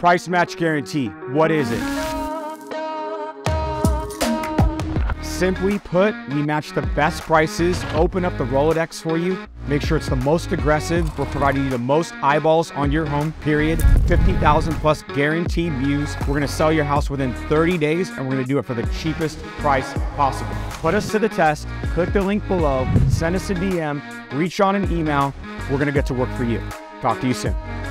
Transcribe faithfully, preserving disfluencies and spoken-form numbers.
Price match guarantee. What is it? Simply put, we match the best prices, open up the Rolodex for you, make sure it's the most aggressive. We're providing you the most eyeballs on your home, period. fifty thousand plus guaranteed views. We're gonna sell your house within thirty days, and we're gonna do it for the cheapest price possible. Put us to the test, click the link below, send us a D M, reach on an email. We're gonna get to work for you. Talk to you soon.